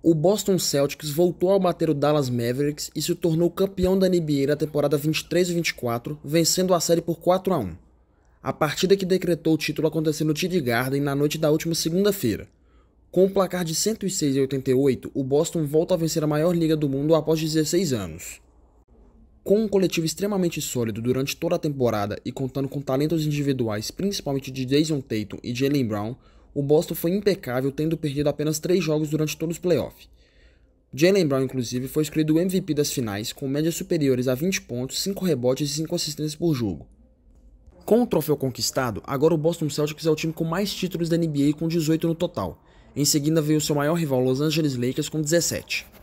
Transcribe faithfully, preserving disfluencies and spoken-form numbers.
O Boston Celtics voltou a bater o Dallas Mavericks e se tornou campeão da N B A na temporada vinte e três e vinte e quatro, vencendo a série por quatro a um. A partida que decretou o título aconteceu no T D Garden na noite da última segunda-feira. Com o placar de cento e seis a oitenta e oito, o Boston volta a vencer a maior liga do mundo após dezesseis anos. Com um coletivo extremamente sólido durante toda a temporada e contando com talentos individuais, principalmente de Jayson Tatum e Jaylen Brown, o Boston foi impecável, tendo perdido apenas três jogos durante todos os playoffs. Jaylen Brown, inclusive, foi escolhido o M V P das finais, com médias superiores a vinte pontos, cinco rebotes e cinco assistências por jogo. Com o troféu conquistado, agora o Boston Celtics é o time com mais títulos da N B A, com dezoito no total. Em seguida veio seu maior rival, Los Angeles Lakers, com dezessete.